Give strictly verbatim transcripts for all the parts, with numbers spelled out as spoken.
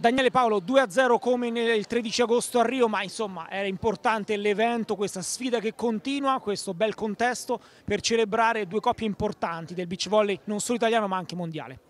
Daniele Paolo, due a zero come il tredici agosto a Rio, ma insomma era importante l'evento, questa sfida che continua, questo bel contesto per celebrare due coppie importanti del beach volley, non solo italiano ma anche mondiale.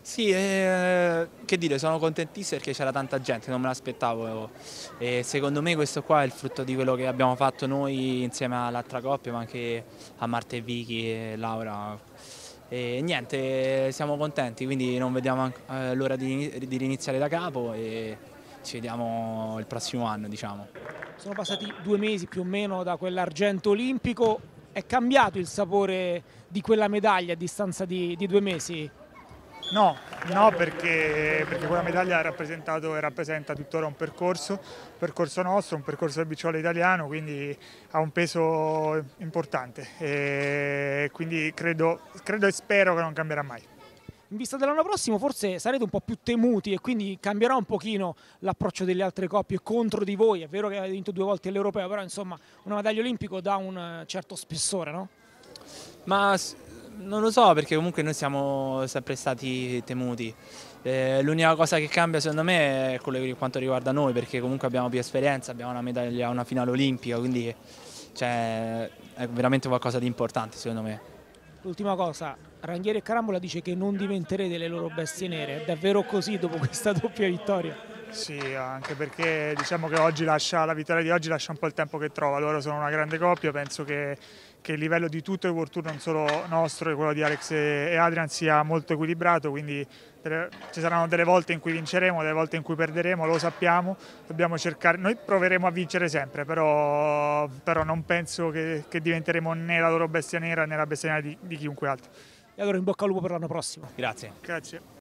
Sì, eh, che dire, sono contentissimo perché c'era tanta gente, non me l'aspettavo e secondo me questo qua è il frutto di quello che abbiamo fatto noi insieme all'altra coppia, ma anche a Marta e Vicky e Laura. E niente, siamo contenti, quindi non vediamo l'ora di, di riniziare da capo e ci vediamo il prossimo anno, diciamo. Sono passati due mesi più o meno da quell'argento olimpico, è cambiato il sapore di quella medaglia a distanza di, di due mesi? No, no perché, perché quella medaglia ha rappresentato e rappresenta tuttora un percorso, un percorso nostro, un percorso del beach volley italiano, quindi ha un peso importante e quindi credo, credo e spero che non cambierà mai. In vista dell'anno prossimo forse sarete un po' più temuti e quindi cambierà un pochino l'approccio delle altre coppie contro di voi, è vero che avete vinto due volte l'Europeo, però insomma una medaglia olimpica dà un certo spessore, no? Ma... non lo so, perché comunque noi siamo sempre stati temuti. Eh, L'unica cosa che cambia secondo me è quello per quanto riguarda noi, perché comunque abbiamo più esperienza, abbiamo una medaglia, una finale olimpica, quindi cioè, è veramente qualcosa di importante secondo me. L'ultima cosa, Ranghieri e Carambula dice che non diventerete le loro bestie nere, è davvero così dopo questa doppia vittoria? Sì, anche perché diciamo che oggi lascia, la vittoria di oggi lascia un po' il tempo che trova, loro sono una grande coppia, penso che, che il livello di tutto il World Tour, non solo nostro e quello di Alex e Adrian, sia molto equilibrato, quindi delle, ci saranno delle volte in cui vinceremo, delle volte in cui perderemo, lo sappiamo, dobbiamo cercare, noi proveremo a vincere sempre, però, però non penso che, che diventeremo né la loro bestia nera né la bestia nera di, di chiunque altro. E allora in bocca al lupo per l'anno prossimo. Grazie. Grazie.